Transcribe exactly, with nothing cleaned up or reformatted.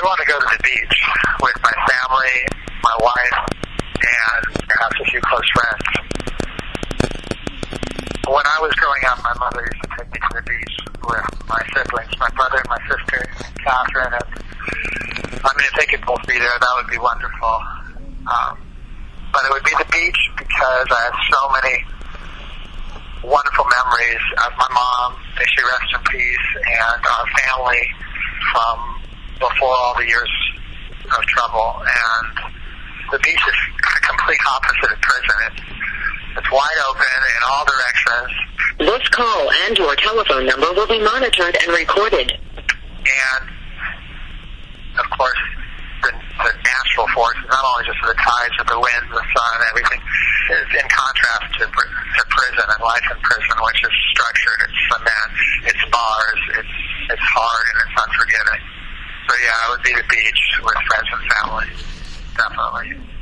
I want to go to the beach with my family, my wife, and perhaps a few close friends. When I was growing up, my mother used to take me to the beach with my siblings, my brother and my sister, Catherine. And I mean, if they could both be there, that would be wonderful. Um, but it would be the beach because I have so many wonderful memories of my mom, may she rest in peace, and our family from before all the years of trouble. And the beach is a complete opposite of prison. It's, it's wide open in all directions. This call and your telephone number will be monitored and recorded. And, of course, the, the natural forces, not only just the tides, but the wind, the sun, everything, is in contrast to, to prison and life in prison, which is structured. It's cement, it's bars, it's, it's hard, and it's unforgiving. So, yeah, I would be the beach with friends and family, definitely.